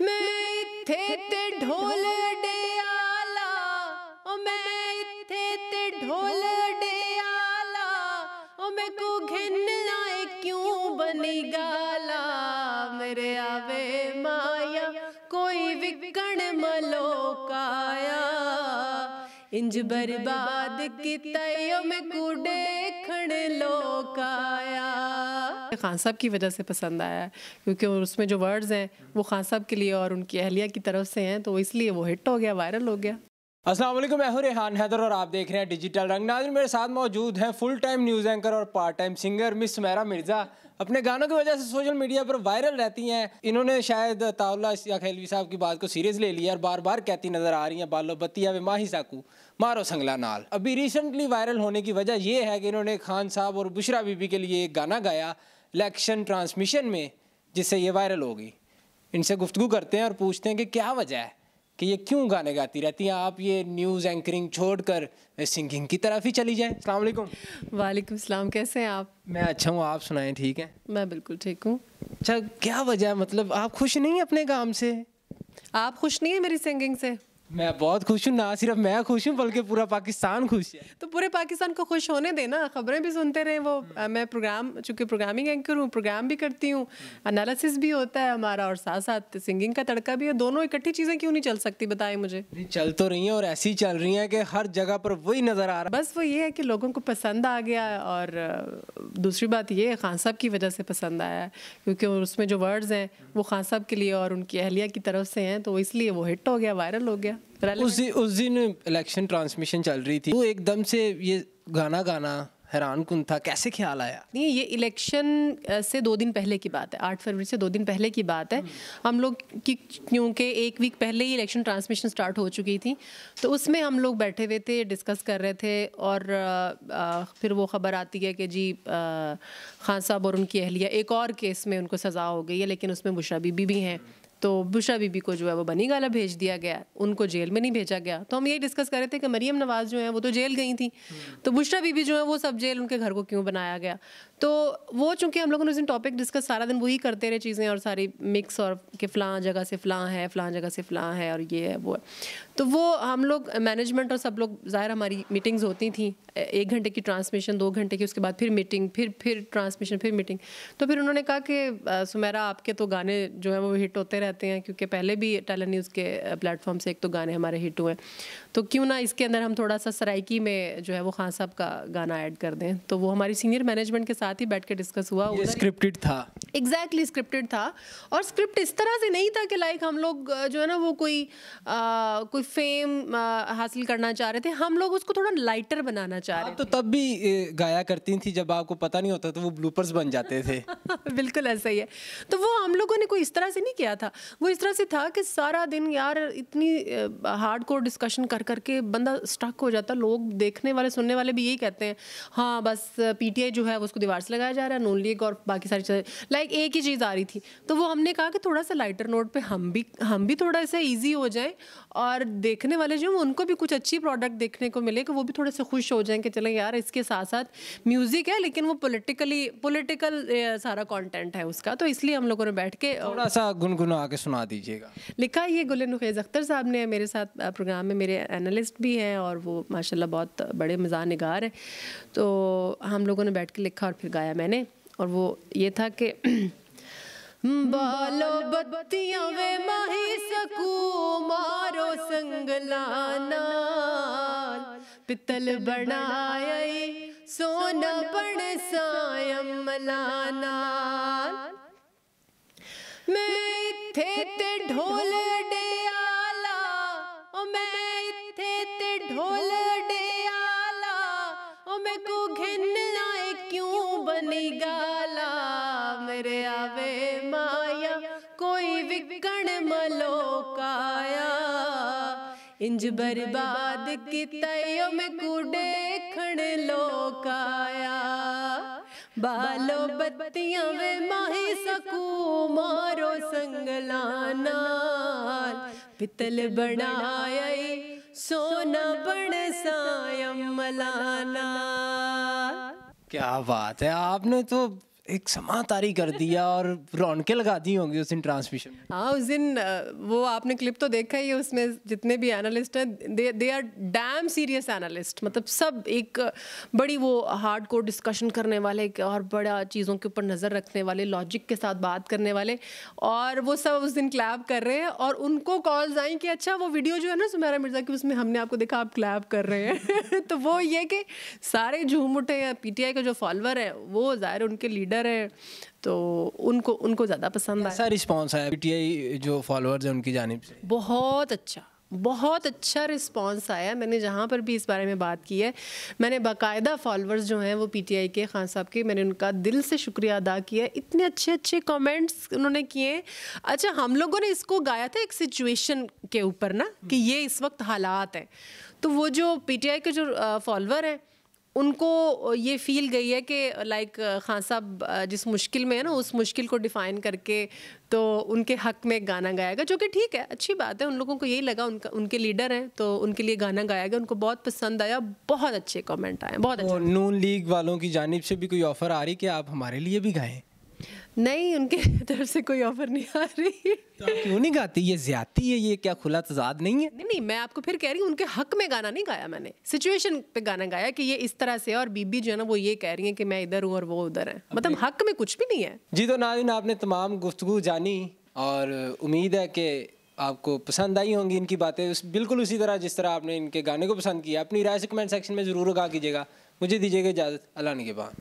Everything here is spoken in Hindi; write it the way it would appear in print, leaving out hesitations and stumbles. मैं इत्थे ते ढोल अडयाला, ओ मैं इत्थे ते ढोल अडयाला, ओ मैं को घिनना क्यों बनी गाला। मेरे आवे माया कोई विकण मलोकाया, इंज बर्बाद किता ओ मैं को देखण लोकाया। खान साहब की वजह से पसंद आया है क्योंकि उसमें जो वर्ड्स हैं वो खान साहब के लिए और उनकी अहलिया की तरफ से हैं, तो इसलिए वो हिट हो गया, वायरल हो गया। अस्सलाम वालेकुम, मैं हूं रेहान हैदर और आप देख रहे हैं डिजिटल रंग। नाज़रीन, मेरे साथ मौजूद हैं फुल टाइम न्यूज़ एंकर और part time singer miss Sumaira Mirza. अपने गानों की वजह से सोशल मीडिया पर वायरल रहती हैं। इन्होंने शायद ताउल्ला खैलवी साहब की बात को सीरियस ले लिया और बार बार कहती नज़र आ रही हैं, बालो बत्तिया वे माही साकू मारो संगला नाल। अभी रिसेंटली वायरल होने की वजह यह है कि इन्होंने खान साहब और बुशरा बीबी के लिए एक गाना गाया इलेक्शन ट्रांसमिशन में, जिससे ये वायरल होगी। इनसे गुफ्तगू करते हैं और पूछते हैं कि क्या वजह है कि ये क्यों गाने गाती रहती हैं आप, ये न्यूज़ एंकरिंग छोड़कर सिंगिंग की तरफ ही चली जाएं। अस्सलाम वालेकुम। वालेकुम सलाम, कैसे हैं आप? मैं अच्छा हूँ, आप सुनाएं? ठीक है, मैं बिल्कुल ठीक हूँ। अच्छा, क्या वजह है, मतलब आप खुश नहीं हैं अपने काम से? आप खुश नहीं हैं मेरी सिंगिंग से? मैं बहुत खुश हूँ, ना सिर्फ मैं खुश हूँ बल्कि पूरा पाकिस्तान खुश है। तो पूरे पाकिस्तान को खुश होने देना, खबरें भी सुनते रहे वो। मैं प्रोग्राम, चूँकि प्रोग्रामिंग एंकर हूँ, प्रोग्राम भी करती हूँ, एनालिसिस भी होता है हमारा और साथ साथ सिंगिंग का तड़का भी है। दोनों इकट्ठी चीज़ें क्यों नहीं चल सकती, बताएं मुझे? चल तो रही हैं और ऐसी चल रही हैं कि हर जगह पर वही नज़र आ रहा है। बस वो ये है कि लोगों को पसंद आ गया, और दूसरी बात ये खान साहब की वजह से पसंद आया क्योंकि उसमें जो वर्ड्स हैं वो खान साहब के लिए और उनकी अहलिया की तरफ से हैं, तो इसलिए वो हिट हो गया, वायरल हो गया। उस दिन इलेक्शन ट्रांसमिशन चल रही थी, वो एकदम से ये गाना गाना हैरान कुन था। कैसे ख्याल आया? नहीं, ये इलेक्शन से 2 दिन पहले की बात है, 8 फरवरी से 2 दिन पहले की बात है। हम लोग की, क्योंकि 1 वीक पहले ही इलेक्शन ट्रांसमिशन स्टार्ट हो चुकी थी, तो उसमें हम लोग बैठे हुए थे, डिस्कस कर रहे थे, और फिर वो ख़बर आती है कि जी खान साहब और उनकी अहलिया एक और केस में उनको सज़ा हो गई है, लेकिन उसमें बुशरा बीबी भी हैं, तो बुशरा बीबी को जो है वो बनी गाला भेज दिया गया, उनको जेल में नहीं भेजा गया। तो हम यही डिस्कस कर रहे थे कि मरीम नवाज़ जो है वो तो जेल गई थी, तो बुशरा बीबी जो है वो सब जेल, उनके घर को क्यों बनाया गया? तो वो चूँकि हम लोगों ने उस दिन टॉपिक डिस्कस सारा दिन वही करते रहे, चीज़ें और सारी मिक्स, और कि फ़लाँ जगह से फ़लाँ है, फ़लाँ जगह से फ़लाँ है, और ये है वो है। तो वो हम लोग मैनेजमेंट और सब लोग, ज़ाहिर हमारी मीटिंग्स होती थी, 1 घंटे की ट्रांसमिशन, 2 घंटे की, उसके बाद फिर मीटिंग, फिर ट्रांसमिशन, फिर मीटिंग। तो फिर उन्होंने कहा कि सुमैरा आपके तो गाने जो है वो हिट होते रहते हैं, क्योंकि पहले भी टेलन न्यूज़ के प्लेटफॉर्म से 1 तो गाने हमारे हिट हुए, तो क्यों ना इसके अंदर हम थोड़ा सा सराइकी में जो है वो खान साहब का गाना ऐड कर दें। तो वो हमारी सीनियर मैनेजमेंट के साथ ही बैठ के डिस्कस हुआ। ये स्क्रिप्टेड था? एग्जैक्टली स्क्रिप्टेड था, और स्क्रिप्ट इस तरह से नहीं था कि लाइक हम लोग जो है ना वो कोई फेम हासिल करना चाह रहे थे, हम लोग उसको थोड़ा लाइटर बनाना चाह रहे थे। तो तब भी गाया करती थी जब आपको पता नहीं होता, तो वो ब्लूपर्स बन जाते थे। बिल्कुल ऐसा ही है। तो वो हम लोगों ने कोई इस तरह से नहीं किया था, वो इस तरह से था कि सारा दिन यार इतनी हार्डकोर डिस्कशन कर करके बंदा स्टक हो जाता। लोग देखने वाले, सुनने वाले भी यही कहते हैं, हाँ बस पीटीआई जो है उसको दीवार से लगाया जा रहा है, नून लीग और बाकी सारी चीज़ें, लाइक एक ही चीज़ आ रही थी। तो वो हमने कहा कि थोड़ा सा लाइटर नोट पे हम भी थोड़ा सा ईजी हो जाएं, और देखने वाले जो उनको भी कुछ अच्छी प्रोडक्ट देखने को मिले, कि वो भी थोड़े से खुश हो जाएं कि चलें यार इसके साथ साथ म्यूज़िक है, लेकिन वो पोलिटिकल सारा कॉन्टेंट है उसका। तो इसलिए हम लोगों ने बैठ के थोड़ा सा गुनगुना के सुना दीजिएगा। लिखा ये गुल नुखेज़ अख्तर साहब ने, मेरे साथ प्रोग्राम में मेरे एनालिस्ट भी हैं और वो माशाल्लाह बहुत बड़े मज़ान निगार हैं। तो हम लोगों ने बैठ के लिखा और फिर गाया मैंने, और वो ये था कि बालो बत्तियां वे माही सकू मारो संगला नाल, पितल बनाया सोना बन सायम मलाना, मैं इत्थे ते ढोल अडयाला, ओ मैं इत्थे ते ढोल अडयाला, ओ मैं को घिनना क्यों बनी गाला। मेरे आवे माया कोई विकण मलोकाया, इंज बर्बाद किता ओ मैं को देखण लोकाया, बालो बत्तियां वे माही सकू मारो संगला नाल, पितल बनाया सोना बन सायम मलाना। क्या बात है, आपने तो एक समा तारी कर दिया और रौनकें लगा दी होंगी उस दिन ट्रांसमिशन में। हाँ, उस दिन वो आपने क्लिप तो देखा ही है, उसमें जितने भी एनालिस्ट हैं they are damn serious analyst, मतलब सब एक बड़ी वो हार्ड कोर डिस्कशन करने वाले और बड़ा चीज़ों के ऊपर नज़र रखने वाले, लॉजिक के साथ बात करने वाले, और वो सब उस दिन क्लैप कर रहे हैं और उनको कॉल्स आई कि अच्छा वो वीडियो जो है ना सुमेरा मिर्ज़ा की, उसमें हमने आपको देखा आप क्लैप कर रहे हैं। तो वो ये कि सारे झूम उठे हैं, पीटीआई के जो फॉलोअर हैं वो ज़ाहिर उनके लीडर है, तो उनको ज़्यादा पसंद आया। रिस्पांस आया पीटीआई जो फॉलोअर्स हैं उनकी जानिब से बहुत अच्छा रिस्पांस आया। मैंने जहाँ पर भी इस बारे में बात की है, मैंने बाकायदा फॉलोअर्स जो हैं वो पीटीआई के खान साहब के, मैंने उनका दिल से शुक्रिया अदा किया। इतने अच्छे अच्छे कमेंट्स उन्होंने किए। अच्छा, हम लोगों ने इसको गाया था एक सिचुएशन के ऊपर ना, कि ये इस वक्त हालात हैं, तो वो जो पीटीआई के जो फॉलोअर हैं उनको ये फील गई है कि लाइक खान साहब जिस मुश्किल में है ना, उस मुश्किल को डिफ़ाइन करके तो उनके हक़ में गाना गाएगा, जो कि ठीक है, अच्छी बात है। उन लोगों को यही लगा, उनका उनके लीडर हैं तो उनके लिए गाना गाएगा। उनको बहुत पसंद आया, बहुत अच्छे कमेंट आए, बहुत अच्छे। नून लीग वालों की जानिब से भी कोई ऑफ़र आ रही कि आप हमारे लिए भी गाएँ? नहीं, उनके तरफ से कोई ऑफर नहीं आ रही। तो क्यों नहीं गाती? ये ज्यादती है, ये क्या खुला तजाद नहीं है? नहीं, मैं आपको फिर कह रही हूँ उनके हक में गाना नहीं गाया मैंने, सिचुएशन पे गाना गाया कि ये इस तरह से, और बीबी जो है ना वो ये कह रही है कि मैं इधर हूँ और वो उधर है, मतलब हक में कुछ भी नहीं है। जी तो नाज़रीन, आपने तमाम गुफ्तगू जानी और उम्मीद है कि आपको पसंद आई होंगी इनकी बातें, बिल्कुल उसी तरह जिस तरह आपने इनके गाने को पसंद किया। अपनी राय से कमेंट सेक्शन में ज़रूर आगा कीजिएगा। मुझे दीजिएगा इजाज़त, अल्लाह निगहबान।